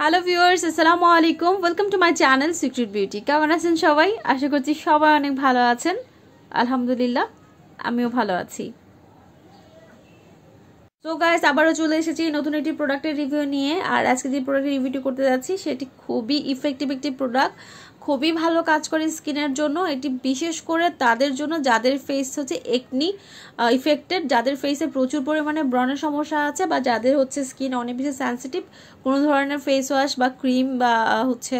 Hello viewers अस्सलामु आलैकुम welcome to my channel secret beauty. केमन आছেন সবাই? আশা করছি সবাই অনেক ভালো আছেন। আলহামদুলিল্লাহ আমিও ভালো আছি। সো গাইস আবারো চলে এসেছি নতুন একটি প্রোডাক্টের রিভিউ নিয়ে। আর আজকে যে প্রোডাক্টের রিভিউটি করতে যাচ্ছি সেটি খুবই ইফেক্টিভ একটি প্রোডাক্ট, খুবই ভালো কাজ করে স্কিনের জন্য। এটি বিশেষ করে তাদের জন্য যাদের ফেস হচ্ছে একনি ইফেক্টেড, যাদের ফেসে প্রচুর পরিমাণে ব্রণের সমস্যা আছে বা যাদের হচ্ছে স্কিন অনেক বেশি সেনসিটিভ, কোনো ধরনের ফেস ওয়াশ বা ক্রিম বা হচ্ছে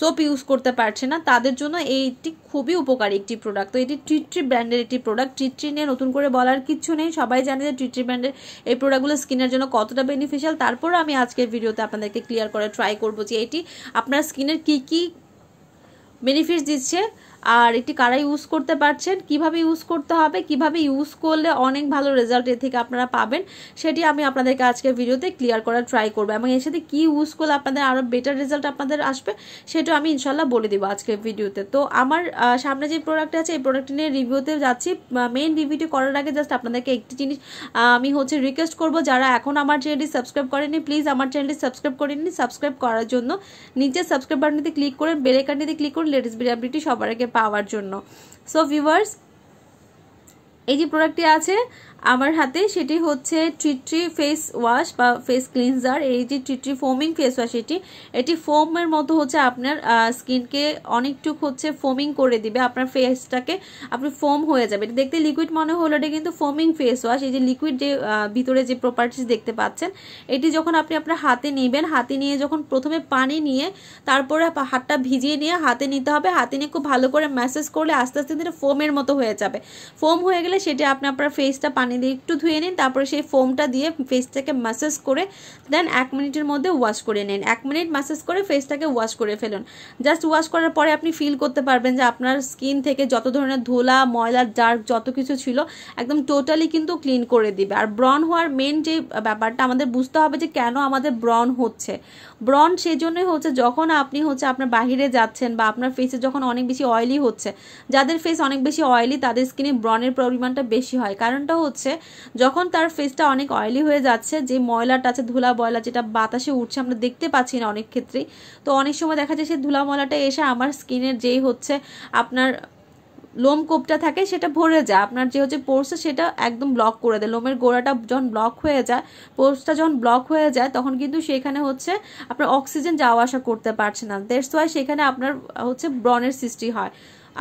সোপ ইউজ করতে পারছে না, তাদের জন্য এইটি খুবই উপকারী একটি প্রোডাক্ট। তো এটি টি ট্রি ব্র্যান্ডের একটি প্রোডাক্ট। টি ট্রি নিয়ে নতুন করে বলার কিছু নেই, সবাই জানে যে টি ট্রি ব্র্যান্ডের এই প্রোডাক্টগুলো স্কিনের জন্য কতটা বেনিফিশিয়াল। তারপর আমি আজকের ভিডিওতে আপনাদেরকে ক্লিয়ার করে ট্রাই করবো যে এটি আপনার স্কিনের কী কী বেনিফিটস দিচ্ছে আর একটি কারা ইউজ করতে পারছেন, কিভাবে ইউজ করতে হবে, কিভাবে ইউজ করলে অনেক ভালো রেজাল্ট এর থেকে আপনারা পাবেন, সেটি আমি আপনাদেরকে আজকে ভিডিওতে ক্লিয়ার করার ট্রাই করবো। এবং এর সাথে কী ইউজ করলে আপনাদের আরও বেটার রেজাল্ট আপনাদের আসবে সেটা আমি ইনশাল্লাহ বলে দেবো আজকের ভিডিওতে। তো আমার সামনে যে প্রোডাক্ট আছে এই প্রোডাক্ট নিয়ে রিভিউতে যাচ্ছি। মেইন রিভিউটি করার আগে জাস্ট আপনাদেরকে একটি জিনিস আমি হচ্ছে রিকোয়েস্ট করবো, যারা এখন আমার চ্যানেলটি সাবস্ক্রাইব করেননি প্লিজ আমার চ্যানেলটি সাবস্ক্রাইব করেননি, সাবস্ক্রাইব করার জন্য নিচে সাবস্ক্রাইব বাটনটিতে ক্লিক করেন, বেল আইকনটিতে ক্লিক করুন লেটেস্ট ভিডিওটি সবার আগে পাওয়ার জন্য। সো ভিউয়ার্স এই যে প্রোডাক্টটি আছে আমার হাতে সেটি হচ্ছে টি ট্রি ফেস ওয়াশ বা ফেস ক্লিনজার। এই যে tea tree foaming face wash এটি ফোমের মতো হচ্ছে আপনার স্কিনকে অনেকটুক হচ্ছে ফোমিং করে দিবে, আপনার ফেসটাকে আপনি ফোম হয়ে যাবে। এটা দেখতে লিকুইড মনে হলো, এটা কিন্তু ফোমিং ফেস ওয়াশ। এই যে লিকুইড যে ভিতরে যে প্রপার্টিস দেখতে পাচ্ছেন, এটি যখন আপনি আপনার হাতে নেবেন, হাতে নিয়ে যখন প্রথমে পানি নিয়ে তারপরে হাতটা ভিজিয়ে নিয়ে হাতে নিতে হবে। হাতে নিয়ে খুব ভালো করে ম্যাসাজ করলে আস্তে আস্তে সেটা ফোমের মতো হয়ে যাবে। ফোম হয়ে গেলে সেটি আপনি আপনার ফেসটা পানি দিয়ে একটু ধুয়ে নিন, তারপরে সেই ফোমটা দিয়ে ফেসটাকে ম্যাসাজ করে দেন 1 মিনিটের মধ্যে ওয়াশ করে নিন। 1 মিনিট ম্যাসাজ করে ফেসটাকে ওয়াশ করে ফেলুন। জাস্ট ওয়াশ করার পরে আপনি ফিল করতে পারবেন যে আপনার স্কিন থেকে যত ধরনের ধুলা ময়লা ডার্ক যত কিছু ছিল একদম টোটালি কিন্তু ক্লিন করে দিবে। আর ব্রণ হওয়ার মেন যে ব্যাপারটা আমাদের বুঝতে হবে যে কেন আমাদের ব্রণ হচ্ছে। ব্রণ সেজন্যই হচ্ছে যখন আপনি হচ্ছে আপনার বাহিরে যাচ্ছেন বা আপনার ফেসে যখন অনেক বেশি অয়েলি হচ্ছে, যাদের ফেস অনেক বেশি অয়েলি তাদের স্কিনে ব্রণের পরিমাণটা বেশি হয়। কারণটা হচ্ছে যখন তার ফেসটা অনেক অয়েলি হয়ে যাচ্ছে, যে ময়লাটা আছে ধুলা ময়লা যেটা বাতাসে উঠছে আমরা দেখতে পাচ্ছি না অনেক ক্ষেত্রে, তো অনেক সময় দেখা যায় সেই ধুলা ময়লাটা এসে আমার স্কিনের যেই হচ্ছে আপনার লোমকূপটা থাকে সেটা ভরে যায়, আপনার যে হচ্ছে পোর্সটা সেটা একদম ব্লক করে দেয়। লোমের গোড়াটা যখন ব্লক হয়ে যায়, পোর্সটা যখন ব্লক হয়ে যায় তখন কিন্তু সেখানে হচ্ছে আপনার অক্সিজেন যাওয়া আসা করতে পারছে না, দ্যাটস ওয়াই সেখানে আপনার হচ্ছে ব্রণের সৃষ্টি হয়।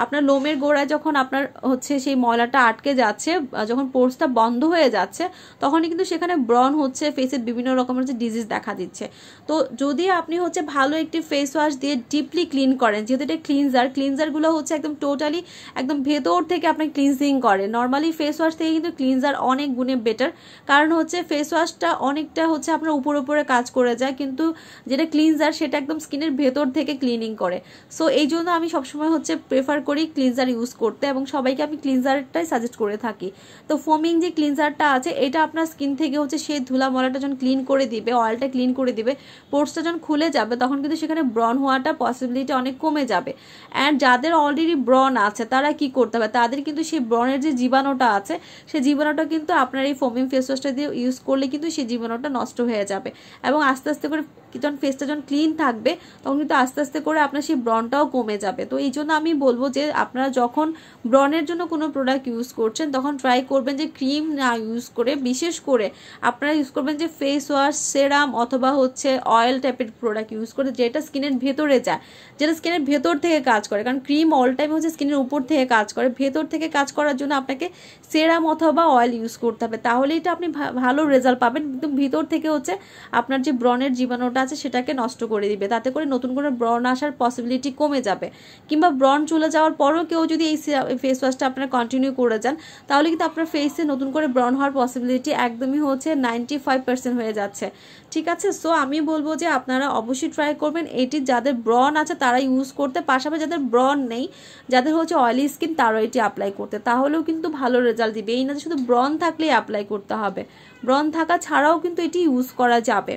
আপনার লোমের গোড়ায় যখন আপনার হচ্ছে সেই ময়লাটা আটকে যাচ্ছে, যখন পোর্সটা বন্ধ হয়ে যাচ্ছে তখনই কিন্তু সেখানে ব্রণ হচ্ছে, ফেসের বিভিন্ন রকমের যে ডিজিজ দেখা দিচ্ছে। তো যদি আপনি হচ্ছে ভালো একটি ফেস ওয়াশ দিয়ে ডিপলি ক্লিন করেন, যেহেতু এটা ক্লিনজার, ক্লিনজারগুলো হচ্ছে একদম টোটালি একদম ভেতর থেকে আপনি ক্লিনজিং করে। নর্মালি ফেস ওয়াশ থেকে কিন্তু ক্লিনজার অনেক গুণে বেটার, কারণ হচ্ছে ফেস ওয়াশটা অনেকটা হচ্ছে আপনার উপর উপরে কাজ করে যায়, কিন্তু যেটা ক্লিনজার সেটা একদম স্কিনের ভেতর থেকে ক্লিনিং করে। সো এই জন্য আমি সবসময় হচ্ছে প্রেফার করি ক্লিনজার ইউজ করতে এবং সবাইকে আমি ক্লিনজারটাই সাজেস্ট করে থাকি। তো ফোমিং যে ক্লিনজারটা আছে এটা আপনার স্কিন থেকে হচ্ছে সেই ধুলা ময়লাটা যখন ক্লিন করে দিবে, অয়েলটা ক্লিন করে দিবে, পোর্সটা যখন খুলে যাবে তখন কিন্তু সেখানে ব্রণ হওয়াটা পসিবিলিটি অনেক কমে যাবে। অ্যান্ড যাদের অলরেডি ব্রণ আছে তারা কি করতে হবে, তাদের কিন্তু সেই ব্রণের যে জীবাণুটা আছে সেই জীবাণুটা কিন্তু আপনার এই ফোমিং ফেস ওয়াশটা দিয়ে ইউজ করলে কিন্তু সেই জীবাণুটা নষ্ট হয়ে যাবে এবং আস্তে আস্তে করে যখন ফেসটা যখন ক্লিন থাকবে তখন কিন্তু আস্তে আস্তে করে আপনার সেই ব্রণটাও কমে যাবে। তো এই জন্য আমি বলবো যে আপনারা যখন ব্রণের জন্য কোনো প্রোডাক্ট ইউজ করছেন তখন ট্রাই করবেন যে ক্রিম না ইউজ করে, বিশেষ করে আপনারা ইউজ করবেন যে ফেস ওয়াশ, সেরাম অথবা হচ্ছে অয়েল টাইপের প্রোডাক্ট ইউজ করে, যেটা স্কিনের ভেতরে যায়, যেটা স্কিনের ভেতর থেকে কাজ করে। কারণ ক্রিম অল টাইম হচ্ছে স্কিনের উপর থেকে কাজ করে, ভেতর থেকে কাজ করার জন্য আপনাকে সেরাম অথবা অয়েল ইউজ করতে হবে, তাহলে এটা আপনি ভালো রেজাল্ট পাবেন। একদম ভেতর থেকে হচ্ছে আপনার যে ব্রণের জীবাণুটা আছে সেটাকে নষ্ট করে দিবে, তাতে করে নতুন করে ব্রণ আসার পসিবিলিটি কমে যাবে। কিংবা ব্রণ চলে যাওয়ার পরও কেউ যদি এই ফেস ওয়াশটা আপনারা কন্টিনিউ করে যান তাহলে কিন্তু আপনার ফেসে নতুন করে ব্রণ হওয়ার পসিবিলিটি একদমই হচ্ছে 95% হয়ে যাচ্ছে। ঠিক আছে, সো আমি বলবো যে আপনারা অবশ্যই ট্রাই করবেন। এটি যাদের ব্রণ আছে তারা ইউজ করতে, পাশাপাশি যাদের ব্রণ নেই, যাদের হচ্ছে অয়েলি স্কিন তারা এটি অ্যাপ্লাই করতে, তাহলেও কিন্তু ভালো রেজাল্ট দিবে। এই না যে শুধু ব্রণ থাকলেই অ্যাপ্লাই করতে হবে, ব্রণ থাকা ছাড়াও কিন্তু এটি ইউজ করা যাবে।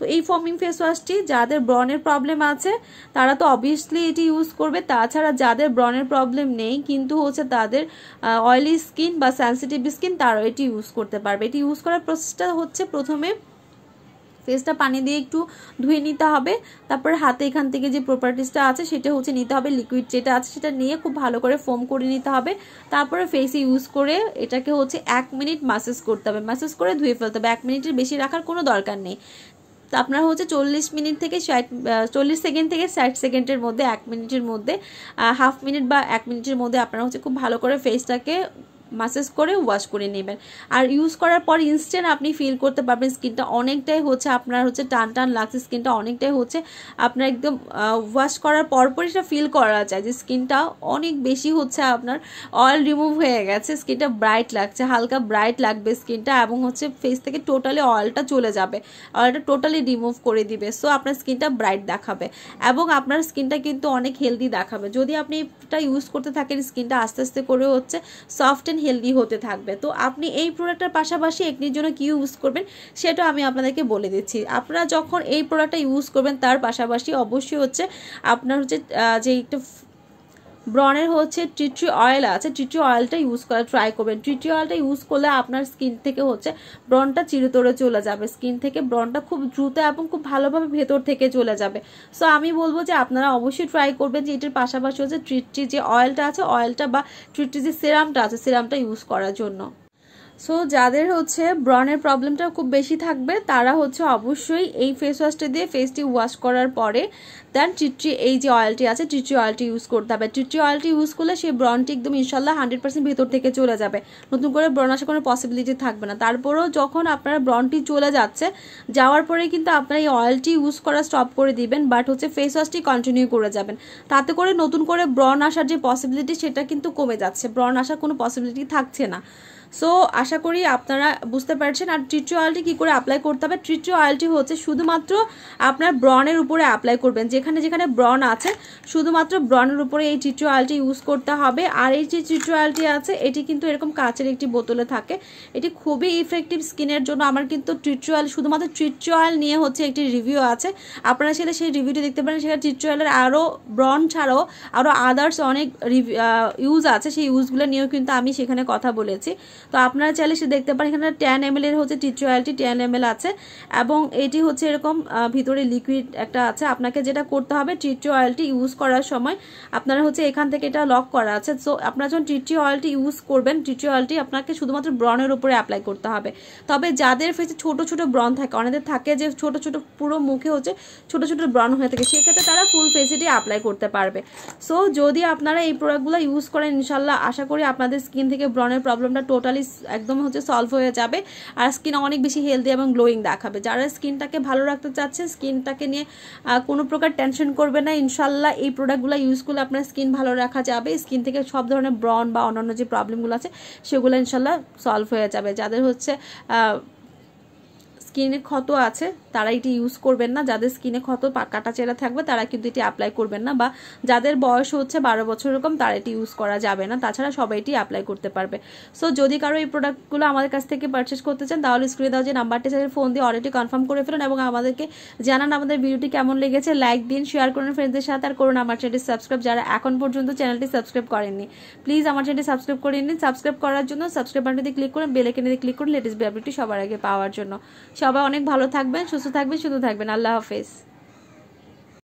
তো এই ফোমিং ফেস ওয়াশটি যাদের ব্রণের প্রবলেম আছে তারা তো অবভিয়াসলি এটি ইউজ করবে। তাছাড়া যাদের ব্রণের প্রবলেম নেই কিন্তু হচ্ছে তাদের অয়েলি স্কিন বা সেনসিটিভ স্কিন তারাও এটি ইউজ করতে পারবে। এটি ইউজ করার প্রসেসটা হচ্ছে প্রথমে फेसटा पानी दिए एक धुए निते हबे। तारपर हाथे एखान थेके जे प्रपार्टिसटा आछे सेटा होच्छे निते हबे लिकुइड जेटा आछे सेटा निये खूब भालो करे फोम करे निते हबे। तारपर फेसे यूज करे एटाके होच्छे 1 मिनिट मैसेज करते हबे, मैसेज करे धुए फेलते हबे। 1 मिनिटेर बेशी राखार कोनो दरकार नेई। तो अपना होच्छे 40 मिनट थेके 40 सेकेंड थेके 60 सेकेंडर मध्य 1 मिनिटर मध्य हाफ मिनिट बा 1 मिनिटर मध्य अपना होच्छे खूब भालो करे फेसटाके मैसेज कर वाश कर नेबेन। और यूज करार पर इन्स्टैंट अपनी फिल करते पारबेन स्किनटा अनेकटाई होच्छे आपनार होच्छे टान टान लागछे, स्किनटा अनेकटाई होच्छे आपनार एकदम वाश करार परपरई सेटा फिल करा जाय जे स्किनटा अनेक बेशी होच्छे आपनार अयल रिमुव हये गेछे, स्किनटा ब्राइट लागछे, हालका ब्राइट लागबे स्किनटा एबं होच्छे फेस थेके टोटाली अयलटा चले जाबे, अयलटा टोटाली रिमुव करे दिबे। सो आपनार स्किनटा ब्राइट देखाबे एबं आपनार स्किनटा किन्तु अनेक हेल्दी देखाबे जोदि आपनि এটা ইউজ করতে থাকেন। স্কিনটা আস্তে আস্তে করে হচ্ছে সফট এন্ড হেলদি হতে থাকবে। তো আপনি এই প্রোডাক্টের পাশাপাশি একটির জন্য কি ইউজ করবেন সেটা আমি আপনাদেরকে বলে দিচ্ছি। আপনারা যখন এই প্রোডাক্টটা ইউজ করবেন তার পাশাপাশি অবশ্যই হচ্ছে আপনার হচ্ছে যে একটা ব্রনের হচ্ছে টি ট্রি অয়েল আছে, টি ট্রি অয়েলটা ইউজ করা ট্রাই করবেন। টি ট্রি অয়েলটা ইউজ করলে আপনার স্কিন থেকে হচ্ছে ব্রনটা চিরতরে চলে যাবে, স্কিন থেকে ব্রনটা খুব দ্রুত এবং খুব ভালোভাবে ভেতর থেকে চলে যাবে। সো আমি বলবো যে আপনারা অবশ্যই ট্রাই করবেন যে এটার পাশাপাশি হচ্ছে টি ট্রি যে অয়েলটা আছে অয়েলটা বা টি ট্রি যে সিরামটা আছে সিরামটা ইউজ করার জন্য। सो যাদের হচ্ছে ব্রনের প্রবলেমটা খুব বেশি থাকবে তারা হচ্ছে অবশ্যই এই ফেস ওয়াশটা দিয়ে ফেসটি ওয়াশ করার পরে দেন টি ট্রি এই যে অয়েলটি আছে টি ট্রি অয়েলটি ইউজ করতে হবে। টি ট্রি অয়েলটি ইউজ করলে সেই ব্রনটি একদম ইনশাআল্লাহ 100% ভেতর থেকে চলে যাবে, নতুন করে ব্রন আসার কোনো পসিবিলিটি থাকবে না। তারপরেও যখন আপনার ব্রনটি চলে যাচ্ছে যাওয়ার পরে কিন্তু আপনারা এই অয়েলটি ইউজ করা স্টপ করে দিবেন, বাট হচ্ছে ফেস ওয়াশটি কন্টিনিউ করে যাবেন। তাতে করে নতুন করে ব্রন আসার যে পসিবিলিটি সেটা কিন্তু কমে যাচ্ছে, ব্রন আসার কোনো পসিবিলিটি থাকছে না। सो आशा करी आपनारा बुझते पारछेन। आर टी ट्री अयेलटी कि करे अप्लाई करते हबे, टी ट्री अयेलटी होच्छे शुधुमात्र आपनार ब्रनेर उपरे अप्लाई करबेन, जेखाने जेखाने ब्रन आछे शुधुमात्र ब्रनेर उपरे एई टी ट्री अयेलटी यूज करते हबे। आर एई जे टी ट्री अयेलटी आछे एटी किन्तु एरकम काचेर एकटी बोतले थाके, एटी खुबई इफेक्टिव स्किनेर जोन्नो। आमार किन्तु टी ट्री अयेल शुधुमात्र टी ट्री अयेल निये होच्छे एकटी रिव्यू आछे, आपनारा सेटा सेई रिव्यूटी देखते पारेन। सेटा टी ट्री अयेलेर आरो ब्रन छाड़ाओ आरो आदार्स अनेक इउज आछे, सेई इउजगुलो नियेओ किन्तु आमि सेखाने कथा बोलेछि। तो अपनारा चाहले से देखते पारेन एखाने 10 ml एर होच्छे टी ट्री अयेलटी 10 ml आछे एबं एटी होच्छे एरकम भितरे लिकुइड एकटा आछे। आपनाके जेटा करते हबे टी ट्री अयेलटी यूज करार समय आपनारा होच्छे एखान थेके एटा लक करा आछे। सो आपनारा जखन टी ट्री अयेलटी यूज करबेन टी ट्री अयेलटी आपनाके शुधुमात्र ब्रनेर उपरे अप्लाई करते हबे। तबे जादेर फेसे छोटो छोटो ब्रन थाके अनेकेर थाके जे छोटो छोटो पुरो मुखे होच्छे छोटो छोटो ब्रन हये थाके सेई क्षेत्रे तारा फुल फेसेटी अप्लाई करते पारबे। सो जोदि आपनारा एई प्रোডাক্টগুলো ইউজ করেন ইনশাআল্লাহ আশা করি আপনাদের স্কিন থেকে ব্রনের প্রবলেমটা टोटाली एकदम होच्छे सल्व हो जाबे आर स्किन अनेक बेशी हेल्दी एबं ग्लोइंग देखाबे। जारा स्किनटाके भालो राखते चाच्छेन स्किनटाके निये कोनो प्रकार टेंशन करबे ना इनशाल्लाह एई प्रोडक्टगुलो यूज करले आपनार स्किन भालो राखा जाबे, स्किन थेके सब धरनेर ब्रन बा अन्यान्य जे प्रब्लेमगुलो आछे सेगुलो इनशाल्लाह सल्व हो जाबे। जादेर होच्छे स्किने क्षत आछे तारा एटी यूज करबेन ना, जादेर स्किने क्षत काटाचेरा थाकबे तारा किन्तु एटी अप्लाई करबेन ना, बा जादेर बयस होच्छे 12 বছর एरकम तारा एटी यूज करा जाबे ना, ताछाड़ा सबाई एटी अप्लाई करते पारबे। सो जोदि कारो एई प्रोडक्टगुलो आमादेर काछ थेके पारचेज करते चान ताहले स्क्रिने देওয়া যে নাম্বারটি আছে ফোন দিয়ে অলরেডি কনফার্ম করে ফেলুন এবং আমাদেরকে জানান আমাদের ভিডিওটি কেমন লেগেছে। লাইক দিন, শেয়ার করুন ফ্রেন্ডদের সাথে আর করুন আমার চ্যানেলটি সাবস্ক্রাইব যারা এখন পর্যন্ত চ্যানেলটি সাবস্ক্রাইব করেননি। প্লিজ আমার চ্যানেলটি সাবস্ক্রাইব করে নিন। সাবস্ক্রাইব করার জন্য সাবস্ক্রাইব বাটনটিতে ক্লিক করুন, বেল আইকনে ক্লিক করুন লেটেস্ট ভিডিওটি সবার আগে পাওয়ার জন্য। সবাই অনেক ভালো থাকবেন, সুস্থ থাকবেন, সুস্থ থাকবেন। আল্লাহ হাফেজ।